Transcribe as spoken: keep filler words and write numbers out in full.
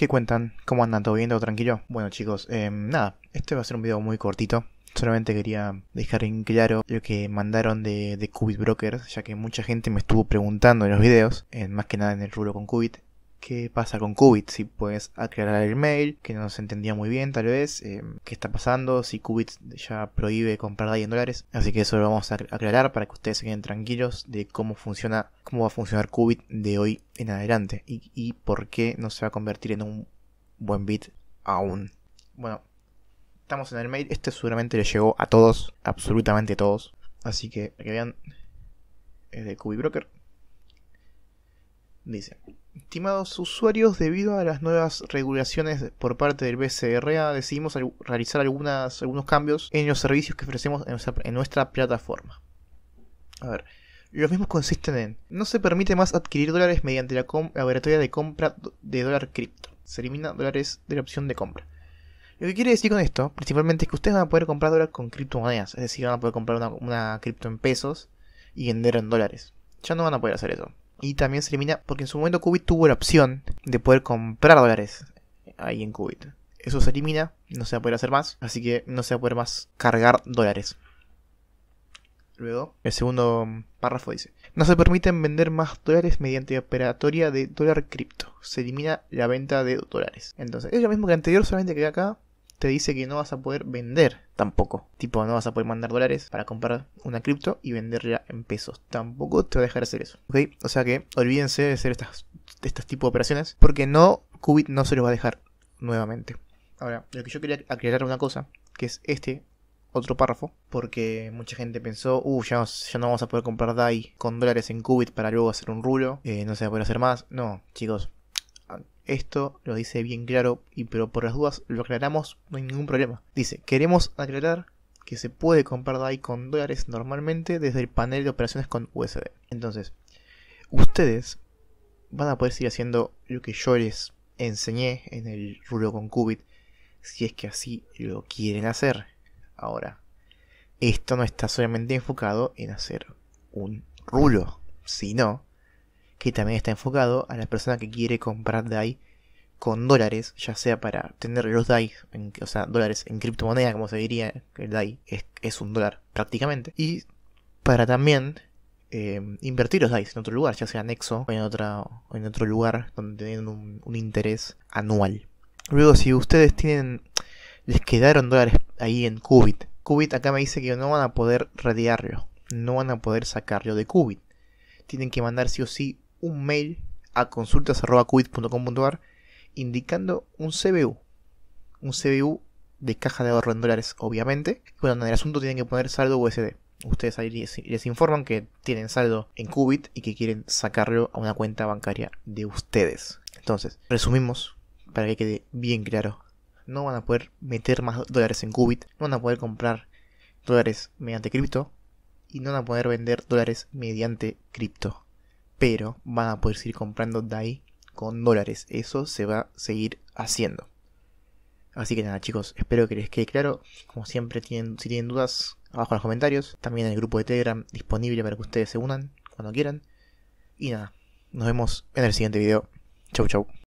¿Qué cuentan? ¿Cómo andan? ¿Todo bien? ¿Todo tranquilo? Bueno chicos, eh, nada, este va a ser un video muy cortito. Solamente quería dejar en claro lo que mandaron de, de Qubit Brokers, ya que mucha gente me estuvo preguntando en los videos, eh, más que nada en el rubro con Qubit, ¿qué pasa con Qubit? Si puedes aclarar el mail, que no se entendía muy bien tal vez, eh, qué está pasando, si Qubit ya prohíbe comprar D A I en dólares. Así que eso lo vamos a aclarar para que ustedes se queden tranquilos de cómo funciona, cómo va a funcionar Qubit de hoy en adelante y, y por qué no se va a convertir en un buen bit aún. Bueno, estamos en el mail, este seguramente le llegó a todos, absolutamente todos. Así que, para que vean, es de Qubit Broker. Dice: estimados usuarios, debido a las nuevas regulaciones por parte del B C R A, decidimos realizar algunas, algunos cambios en los servicios que ofrecemos en nuestra, en nuestra plataforma. A ver, los mismos consisten en: no se permite más adquirir dólares mediante la laboratoria de compra de dólar cripto. Se elimina dólares de la opción de compra. Lo que quiere decir con esto, principalmente, es que ustedes van a poder comprar dólares con criptomonedas. Es decir, van a poder comprar una, una cripto en pesos y vender en dólares. Ya no van a poder hacer eso. Y también se elimina, porque en su momento Qubit tuvo la opción de poder comprar dólares ahí en Qubit. Eso se elimina, no se va a poder hacer más, así que no se va a poder más cargar dólares. Luego, el segundo párrafo dice: no se permiten vender más dólares mediante operatoria de dólar cripto. Se elimina la venta de dólares. Entonces, es lo mismo que anterior, solamente que acá te dice que no vas a poder vender tampoco. Tipo, no vas a poder mandar dólares para comprar una cripto y venderla en pesos. Tampoco te va a dejar hacer eso, ¿ok? O sea que olvídense de hacer estas, de estas tipo de operaciones, porque no, Qubit no se los va a dejar nuevamente. Ahora, lo que yo quería aclarar una cosa, que es este otro párrafo, porque mucha gente pensó: uh, ya, ya no vamos a poder comprar D A I con dólares en Qubit para luego hacer un rulo, eh, no se va a poder hacer más. No, chicos. Esto lo dice bien claro, y pero por las dudas lo aclaramos, no hay ningún problema. Dice: queremos aclarar que se puede comprar D A I con dólares normalmente desde el panel de operaciones con U S D. Entonces, ustedes van a poder seguir haciendo lo que yo les enseñé en el rubro con Qubit, si es que así lo quieren hacer. Ahora, esto no está solamente enfocado en hacer un rulo, sino que también está enfocado a la persona que quiere comprar D A I con dólares, ya sea para tener los D A I, en, o sea, dólares en criptomoneda, como se diría, que el D A I es, es un dólar prácticamente, y para también eh, invertir los D A I en otro lugar, ya sea en Exo o en, otra, o en otro lugar donde tienen un, un interés anual. Luego, si ustedes tienen, les quedaron dólares ahí en Qubit, Qubit acá me dice que no van a poder retirarlo, no van a poder sacarlo de Qubit. Tienen que mandar sí o sí un mail a consultas arroba qubit punto com punto ar indicando un C B U. Un C B U de caja de ahorro en dólares, obviamente. Bueno, en el asunto tienen que poner saldo U S D. Ustedes ahí les, les informan que tienen saldo en Qubit y que quieren sacarlo a una cuenta bancaria de ustedes. Entonces, resumimos para que quede bien claro: no van a poder meter más dólares en Qubit, no van a poder comprar dólares mediante cripto y no van a poder vender dólares mediante cripto. Pero van a poder seguir comprando D A I con dólares. Eso se va a seguir haciendo. Así que nada chicos, espero que les quede claro. Como siempre, tienen, si tienen dudas, abajo en los comentarios. También en el grupo de Telegram disponible para que ustedes se unan cuando quieran. Y nada, nos vemos en el siguiente video. Chau chau.